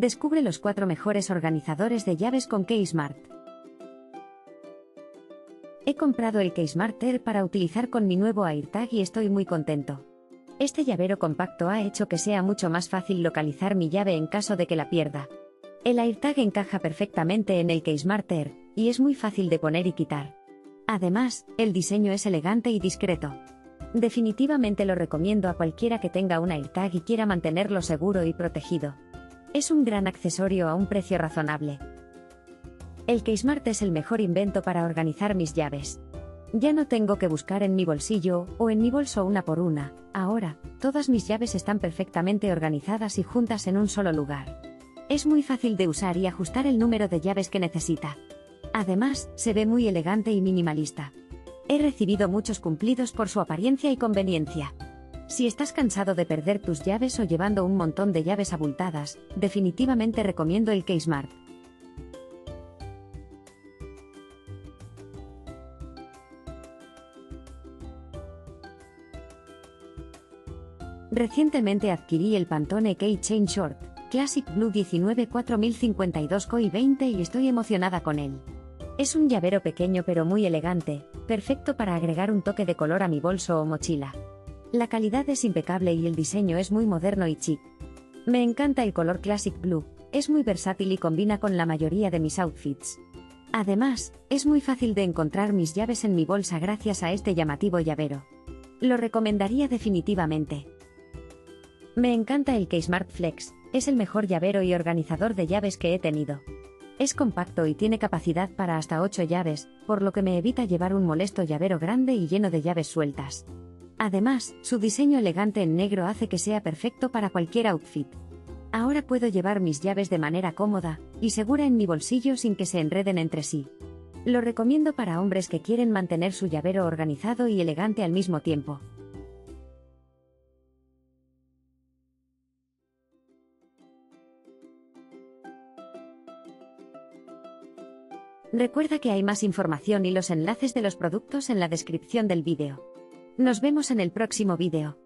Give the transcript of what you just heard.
Descubre los 4 mejores organizadores de llaves con KeySmart. He comprado el KeySmart Air para utilizar con mi nuevo AirTag y estoy muy contento. Este llavero compacto ha hecho que sea mucho más fácil localizar mi llave en caso de que la pierda. El AirTag encaja perfectamente en el KeySmart Air, y es muy fácil de poner y quitar. Además, el diseño es elegante y discreto. Definitivamente lo recomiendo a cualquiera que tenga un AirTag y quiera mantenerlo seguro y protegido. Es un gran accesorio a un precio razonable. El KeySmart es el mejor invento para organizar mis llaves. Ya no tengo que buscar en mi bolsillo o en mi bolso una por una. Ahora, todas mis llaves están perfectamente organizadas y juntas en un solo lugar. Es muy fácil de usar y ajustar el número de llaves que necesita. Además, se ve muy elegante y minimalista. He recibido muchos cumplidos por su apariencia y conveniencia. Si estás cansado de perder tus llaves o llevando un montón de llaves abultadas, definitivamente recomiendo el KeySmart. Recientemente adquirí el Pantone Key Chain Short Classic Blue 19-4052 Coy20 y estoy emocionada con él. Es un llavero pequeño pero muy elegante, perfecto para agregar un toque de color a mi bolso o mochila. La calidad es impecable y el diseño es muy moderno y chic. Me encanta el color Classic Blue, es muy versátil y combina con la mayoría de mis outfits. Además, es muy fácil de encontrar mis llaves en mi bolsa gracias a este llamativo llavero. Lo recomendaría definitivamente. Me encanta el KeySmart Flex, es el mejor llavero y organizador de llaves que he tenido. Es compacto y tiene capacidad para hasta 8 llaves, por lo que me evita llevar un molesto llavero grande y lleno de llaves sueltas. Además, su diseño elegante en negro hace que sea perfecto para cualquier outfit. Ahora puedo llevar mis llaves de manera cómoda y segura en mi bolsillo sin que se enreden entre sí. Lo recomiendo para hombres que quieren mantener su llavero organizado y elegante al mismo tiempo. Recuerda que hay más información y los enlaces de los productos en la descripción del vídeo. Nos vemos en el próximo vídeo.